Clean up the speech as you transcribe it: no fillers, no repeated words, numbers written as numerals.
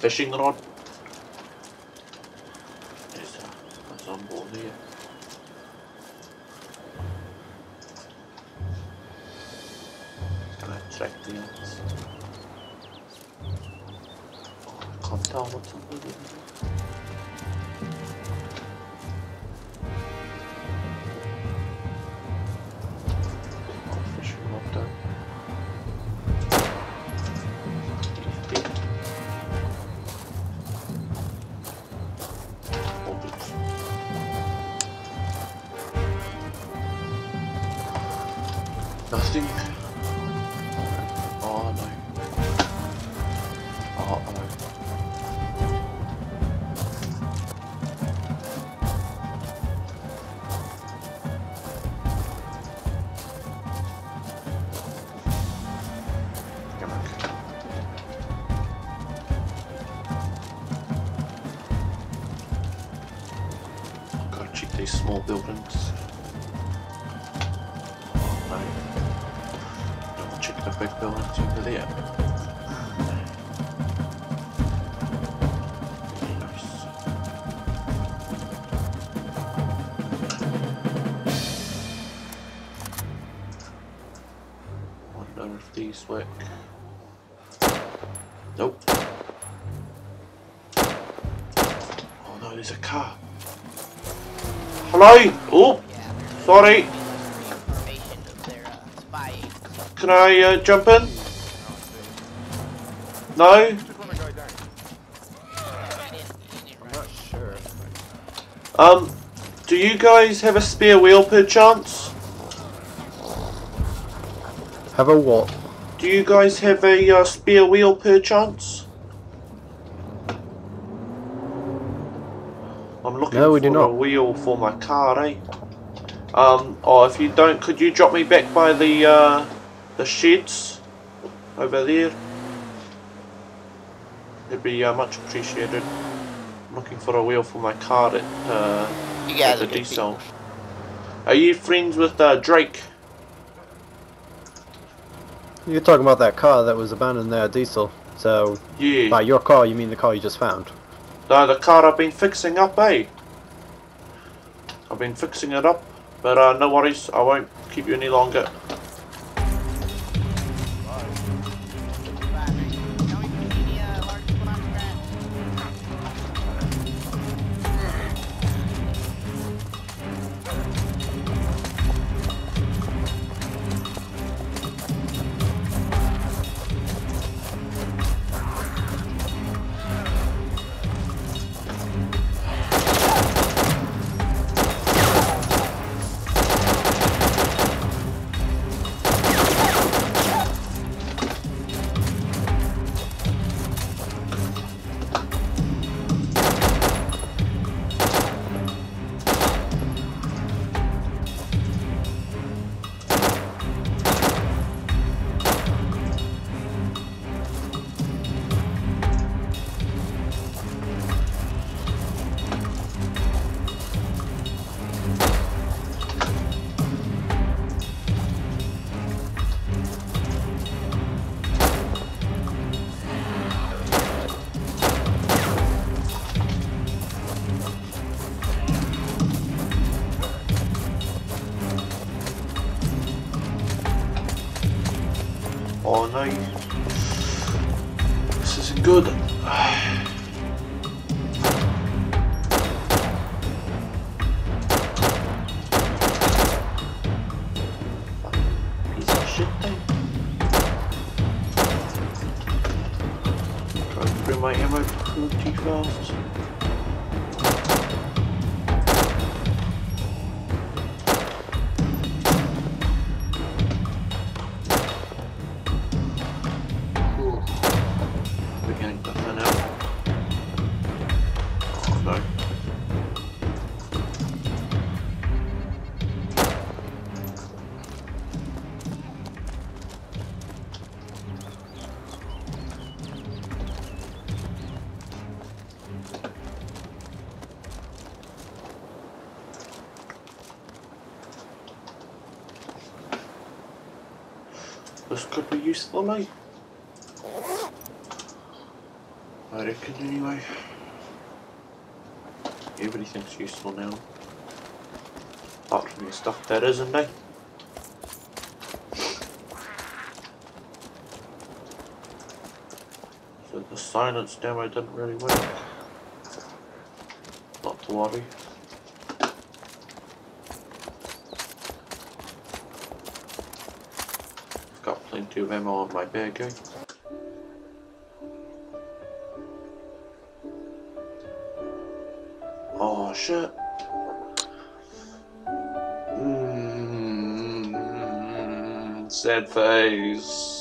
fishing rod. There's a boat here. Can I check the ends? Come down with somebody. Nothing. Oh no. Oh no. Come on. I've got to check these small buildings. A big building over there. Nice. Wonder if these work. Nope. Oh no, there's a car. Hello? Oh! Sorry. Can I jump in? No? Do you guys have a spare wheel perchance? Have a what? Do you guys have a spare wheel perchance? I'm looking for a wheel for my car, eh? Or if you don't, could you drop me back by the sheds over there? It'd be much appreciated. I'm looking for a wheel for my car at the diesel. Are you friends with Drake? You're talking about that car that was abandoned there at diesel. So yeah. By your car, you mean the car you just found? No, the car I've been fixing up, eh? I've been fixing it up, but no worries, I won't keep you any longer. Oh no, this isn't good. Piece of shit thing. Try to bring my ammo pretty fast. This could be useful, mate. I reckon anyway. Everything's useful now. Apart from the stuff there is, isn't there? So the silence demo didn't really work. Not to worry. I've got plenty of ammo on my bag, eh? Oh shit! Sad face.